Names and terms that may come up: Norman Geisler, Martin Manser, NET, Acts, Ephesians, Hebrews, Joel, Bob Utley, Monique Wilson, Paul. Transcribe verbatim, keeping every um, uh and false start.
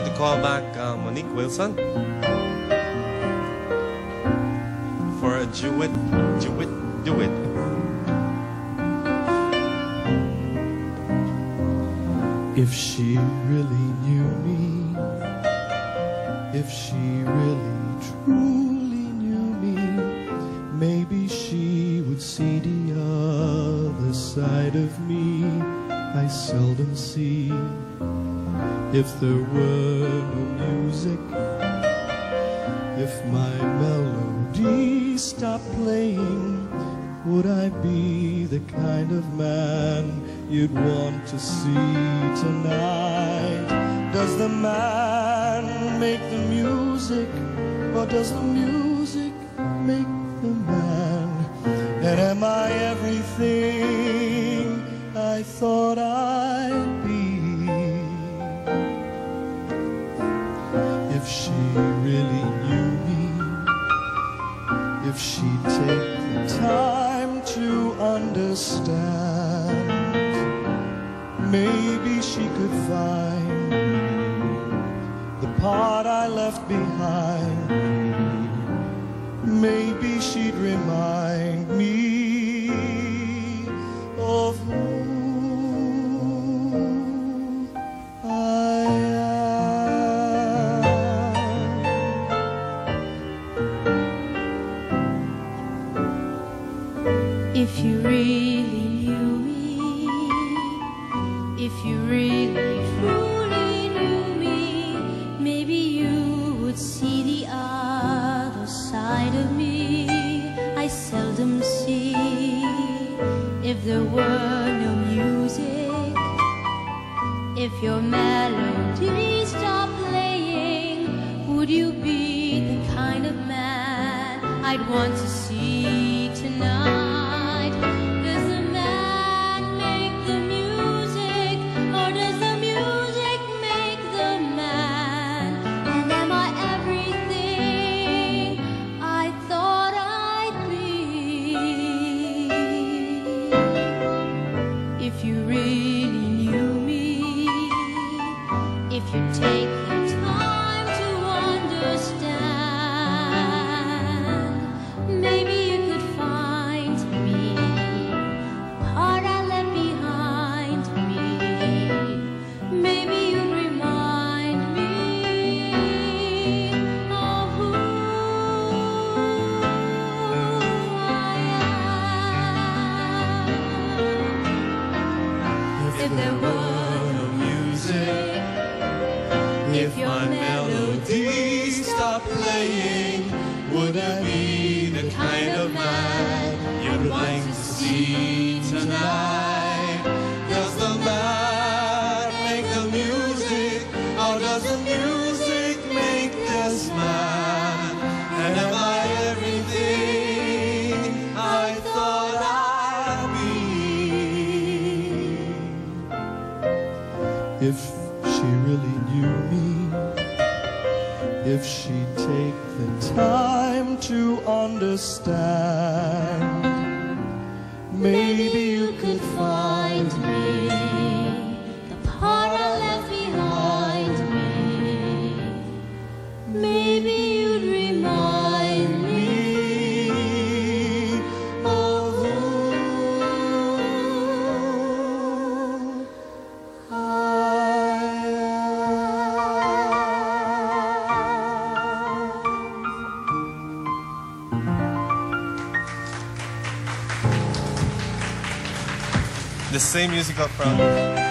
like to call back uh, Monique Wilson for a duet, duet, duet. If she really knew me, if she really truly knew me, maybe she would see the other side of me I seldom see. If there were no music, if my melody stopped playing, would I be the kind of man you'd want to see tonight? Does the man make the music, or does the music make the man? And am I everything I thought I'd be? If she really knew me, if she'd take the time to understand, maybe she could find the part I left behind. Maybe she'd remind me of who I am. If you really knew me, if you really truly knew me, maybe you would see the other side of me I seldom see. If there were no music, if your melody stopped playing, would you be the kind of man I'd want to see tonight? If you really knew me, if you take the time to understand, maybe you could find me, the part I left behind me. Maybe you'd remind me of who I am. If there were no music, if my melody stopped playing, would I be the kind of man you'd like to see tonight? Does the man make the music, or does the music make this man? And am I everything I thought I'd be? If she really knew me, if she'd take the time to understand, maybe you could find me, the part I left behind me. Maybe you'd remind me of who I am. The same musical problem.